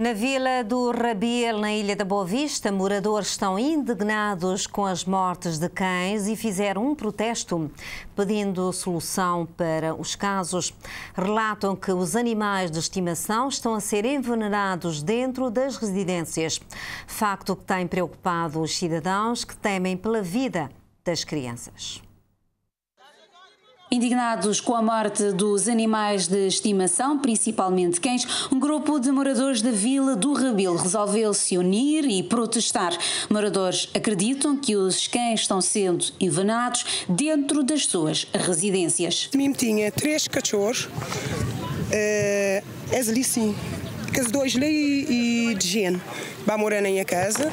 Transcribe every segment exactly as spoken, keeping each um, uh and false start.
Na vila do Rabil, na ilha da Boa Vista, moradores estão indignados com as mortes de cães e fizeram um protesto pedindo solução para os casos. Relatam que os animais de estimação estão a ser envenenados dentro das residências, facto que tem preocupado os cidadãos que temem pela vida das crianças. Indignados com a morte dos animais de estimação, principalmente cães, um grupo de moradores da vila do Rabil resolveu se unir e protestar. Moradores acreditam que os cães estão sendo envenenados dentro das suas residências. Mim tinha três cachorros, é, as ali sim, que as dois lei e de higiene, vão morar na minha casa.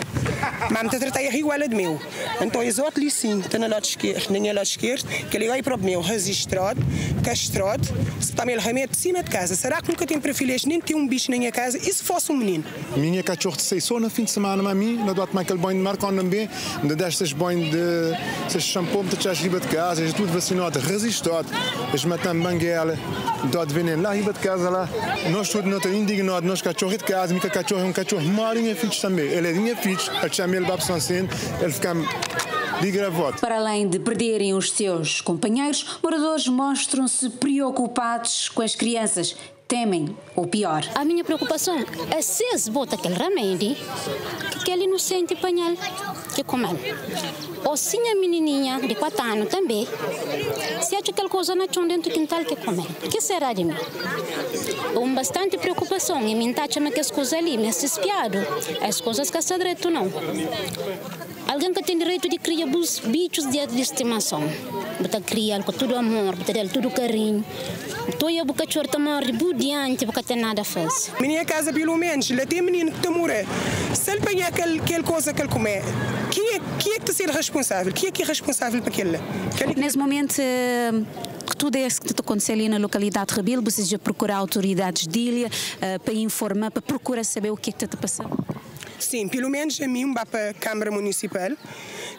Mas eu tratei a igual de meu. Então, os outros ali sim, estão na lado esquerdo, na minha lado esquerdo, que ele vai para o meu, registrado, castrado, se também ele remédio de cima de casa. Será que nunca tem perfilês, nem tem um bicho na minha casa? E se fosse um menino? Minha cachorro de seis horas, no fim de semana, mas a mim, na dou-te aquele banho de mar, quando não bem, me dá estes banhos de shampoo, me dá as riba de casa, é tudo vacinado, registrado, eles matam banguela, dá de veneno lá, riba de casa lá. Nós tudo não estamos indignados, nós cachorro de casa, minha cachorro é um cachorro marinha filhos também, ele é minha filhos. Para além de perderem os seus companheiros, moradores mostram-se preocupados com as crianças. Temem o pior. A minha preocupação é se eles botam aquele remédio que ele não sente apanhar, que comer. Ou se a menininha de quatro anos também, se acha aquela coisa na chão dentro do quintal, que comer. O que será de mim? Um bastante preocupação e me entacham que as coisas ali, me espiado, as coisas que essa direito não. Alguém que tem direito de criar bichos de estimação. Bota criar com todo amor, bota dele todo carinho. Então eu boca chorta morre, diante porque tem nada faz. Minha casa pelo menos, lá tem menino que está morrer. Se ele apanhar aquela coisa que ele comer, quem é que é que ser responsável? Quem é que é responsável para aquilo? Nesse momento que tudo isso que está acontecendo ali na localidade de Rabil, vocês já procurar autoridades de ilha para informar, para procurar saber o que é que está passando? Sim, pelo menos a mim, vá para a Câmara Municipal.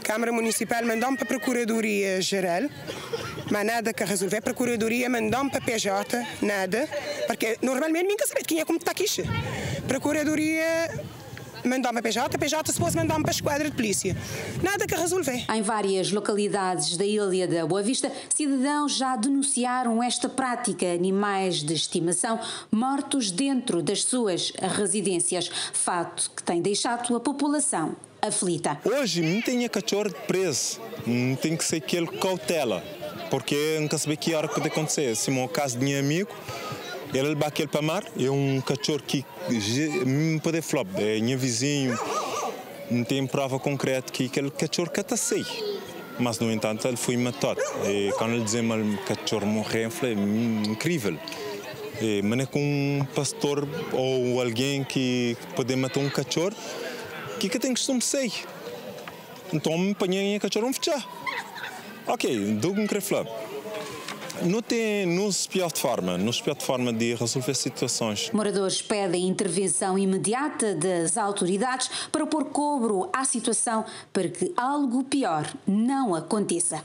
Câmara Municipal mandou-me para a Procuradoria Geral, mas nada que resolver. A Procuradoria mandou-me para a P J, nada, porque normalmente ninguém sabe quem é como está aqui. Procuradoria mandou-me para a P J, a P J se fosse mandou-me para a esquadra de polícia. Nada que resolver. Em várias localidades da ilha da Boa Vista, cidadãos já denunciaram esta prática, animais de estimação mortos dentro das suas residências, fato que tem deixado a população aflita. Hoje não tem cachorro preso, não tem que ser aquele cautela, porque não sabe que hora pode acontecer. Se no caso de um amigo, ele vai aquele para mar, é um cachorro que não pode flop, é meu vizinho, não tem prova concreta que aquele cachorro que está sei. Mas no entanto ele foi matado. E quando ele dizia que o cachorro morreu, foi incrível. E, mas é com um pastor ou alguém que pode matar um cachorro, o que, que tem costume sei? Então me apanhei a cachorro um fechar. Ok, dou um creflab. Não tem nos pior de forma, nos pior de forma de resolver situações. Moradores pedem intervenção imediata das autoridades para pôr cobro à situação para que algo pior não aconteça.